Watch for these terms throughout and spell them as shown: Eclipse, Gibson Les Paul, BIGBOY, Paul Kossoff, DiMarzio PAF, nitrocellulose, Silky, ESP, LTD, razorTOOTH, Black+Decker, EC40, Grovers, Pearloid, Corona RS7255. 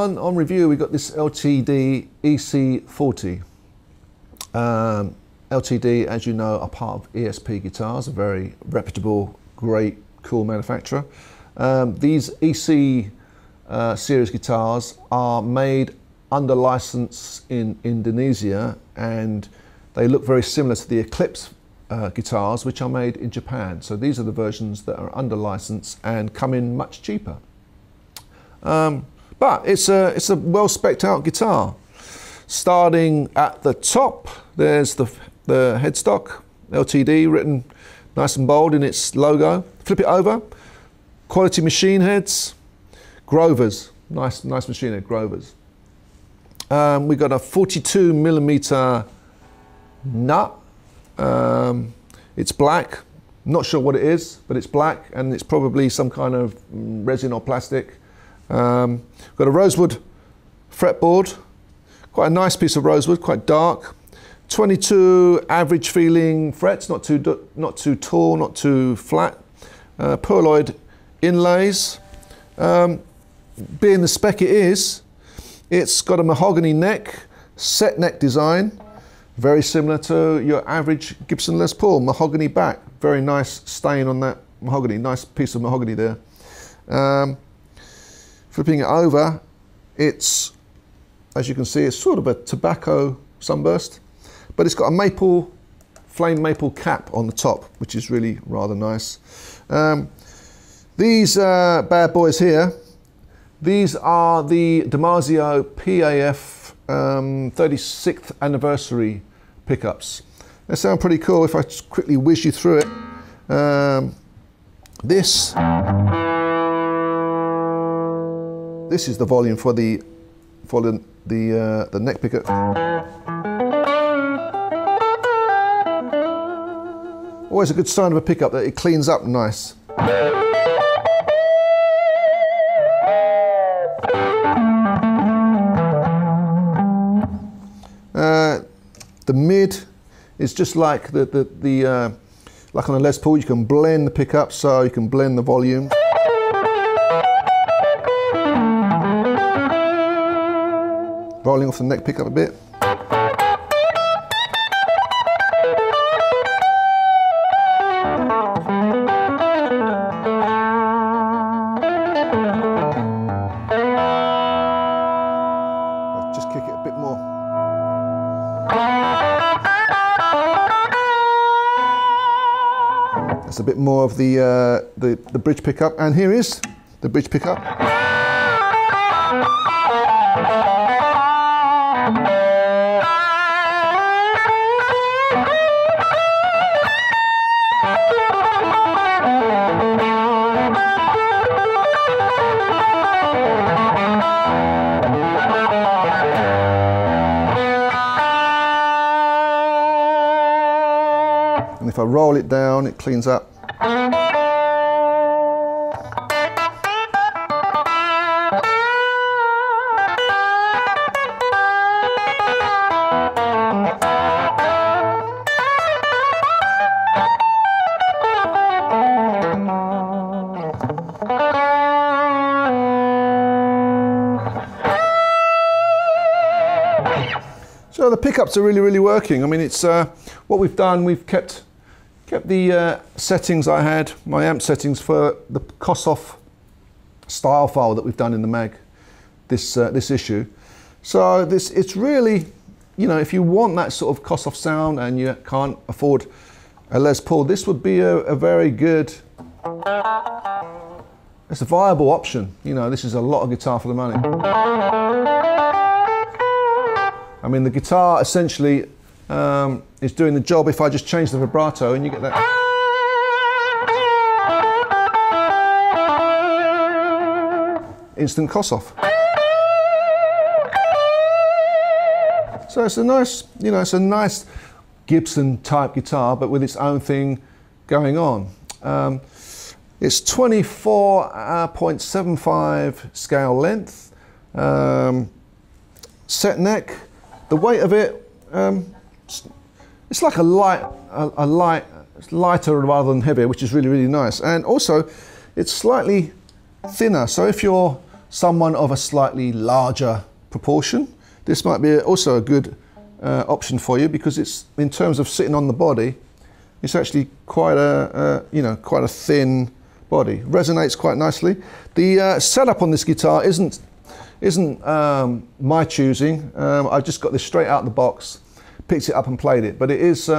On review, we got this LTD EC40. LTD, as you know, are part of ESP guitars, a very reputable, great, cool manufacturer. These EC series guitars are made under license in Indonesia, and they look very similar to the Eclipse guitars, which are made in Japan. So these are the versions that are under license and come in much cheaper. But it's a well specced out guitar. Starting at the top, there's the headstock, LTD written nice and bold in its logo. Flip it over, quality machine heads, Grovers, nice machine head Grovers. We got a 42mm nut. It's black. Not sure what it is, but it's black, and it's probably some kind of resin or plastic. Got a rosewood fretboard, quite a nice piece of rosewood, quite dark. 22 average feeling frets, not too tall, not too flat. Pearloid inlays. Being the spec it is, it's got a mahogany neck, set neck design, very similar to your average Gibson Les Paul. Mahogany back, very nice stain on that mahogany, nice piece of mahogany there. Flipping it over, it's, as you can see, it's sort of a tobacco sunburst, but it's got a maple, flame maple cap on the top, which is really rather nice. These bad boys here, these are the DiMarzio PAF 36th anniversary pickups. They sound pretty cool. If I just quickly whiz you through it, This is the volume for the neck pickup. Always a good sign of a pickup that it cleans up nice. The mid is just like the like on the Les Paul. You can blend the pickup, so you can blend the volume. Rolling off the neck pickup a bit. I'll just kick it a bit more. That's a bit more of the bridge pickup, and here is the bridge pickup. And if I roll it down, it cleans up. So the pickups are really, really working. I mean, it's what we've done, we've kept the settings I had, my amp settings for the Kossoff style file that we've done in the mag, this issue. So this, it's really, you know, if you want that sort of Kossoff sound and you can't afford a Les Paul, this would be a very good, it's a viable option. You know, this is a lot of guitar for the money. I mean, the guitar essentially is doing the job if I just change the vibrato and you get that. Instant Kossoff. So it's a nice, you know, it's a nice Gibson type guitar, but with its own thing going on. It's 24.75 scale length, set neck. The weight of it, it's like lighter rather than heavier, which is really, really nice. And also, it's slightly thinner. So if you're someone of a slightly larger proportion, this might be also a good option for you, because it's, in terms of sitting on the body, it's actually quite a you know, quite a thin body. Resonates quite nicely. The setup on this guitar isn't my choosing. I just got this straight out of the box, picked it up and played it. But it is,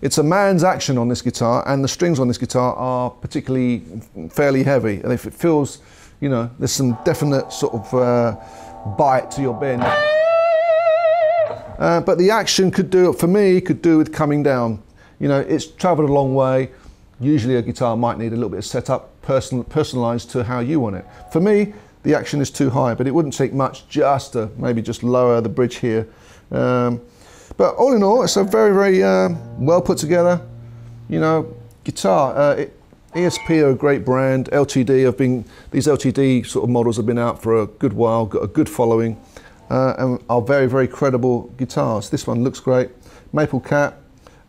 it's a man's action on this guitar, and the strings on this guitar are particularly fairly heavy. And if it feels, you know, there's some definite sort of bite to your bend. But the action could do, for me, could do with coming down. You know, it's traveled a long way. Usually a guitar might need a little bit of setup, personalized to how you want it. For me, the action is too high, but it wouldn't take much just to maybe just lower the bridge here. But all in all, it's a very, very well put together, you know, guitar. ESP are a great brand. LTD have been, these LTD sort of models have been out for a good while, got a good following, and are very, very credible guitars. This one looks great. Maple cap.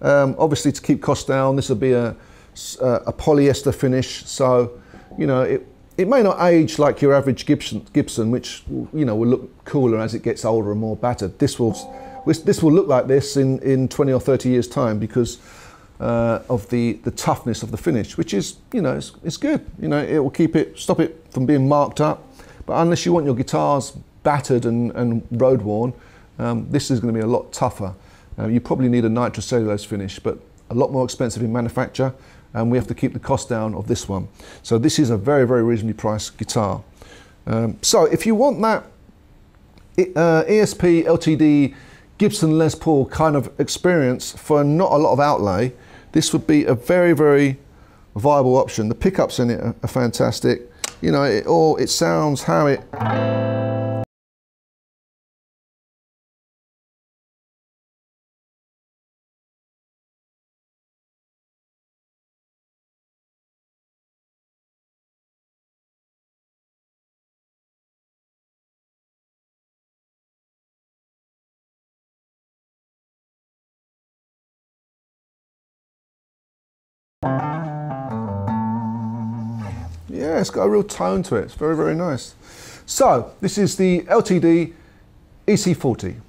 Obviously, to keep costs down, this will be a polyester finish, so, you know, it may not age like your average Gibson, which, you know, will look cooler as it gets older and more battered. This will look like this in 20 or 30 years' time, because of the toughness of the finish, which is, you know, it's good. You know, it will stop it from being marked up. But unless you want your guitars battered and road worn, this is going to be a lot tougher. You probably need a nitrocellulose finish, but a lot more expensive in manufacture, and we have to keep the cost down of this one. So this is a very, very reasonably priced guitar. So if you want that ESP, LTD, Gibson Les Paul kind of experience for not a lot of outlay, this would be a very, very viable option. The pickups in it are fantastic. You know, it sounds how it... Yeah, it's got a real tone to it. It's very, very nice. So, this is the LTD EC40.